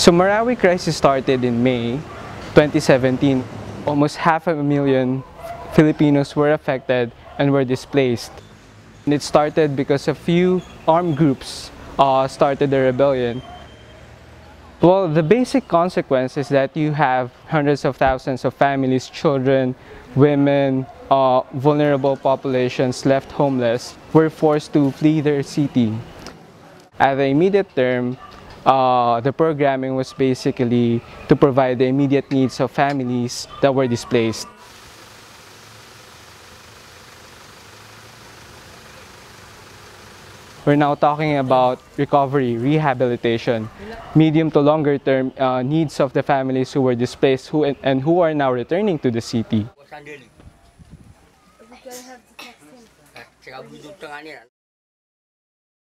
So Marawi crisis started in May 2017. Almost 500,000 Filipinos were affected and were displaced. And it started because a few armed groups started a rebellion. Well, the basic consequence is that you have hundreds of thousands of families, children, women, vulnerable populations left homeless, were forced to flee their city. At the immediate term, the programming was basically to provide the immediate needs of families that were displaced. We're now talking about recovery, rehabilitation, medium to longer term needs of the families who were displaced who are now returning to the city.